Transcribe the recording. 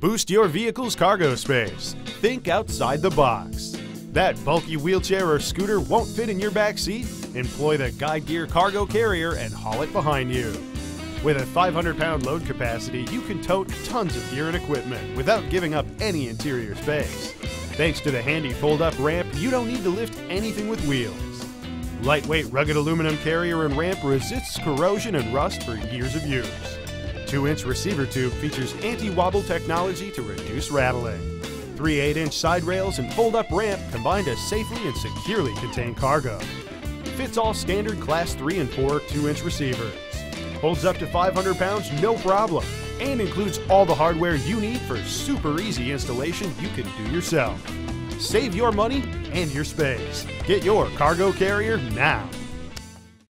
Boost your vehicle's cargo space. Think outside the box. That bulky wheelchair or scooter won't fit in your back seat? Employ the Guide Gear Cargo Carrier and haul it behind you. With a 500-pound load capacity, you can tote tons of gear and equipment without giving up any interior space. Thanks to the handy fold-up ramp, you don't need to lift anything with wheels. Lightweight, rugged aluminum carrier and ramp resists corrosion and rust for years of use. 2-inch receiver tube features anti-wobble technology to reduce rattling. 3 8-inch side rails and fold-up ramp combine to safely and securely contain cargo. Fits all standard Class 3 and 4 2-inch receivers. Holds up to 500 pounds, no problem, and includes all the hardware you need for super easy installation you can do yourself. Save your money and your space. Get your cargo carrier now.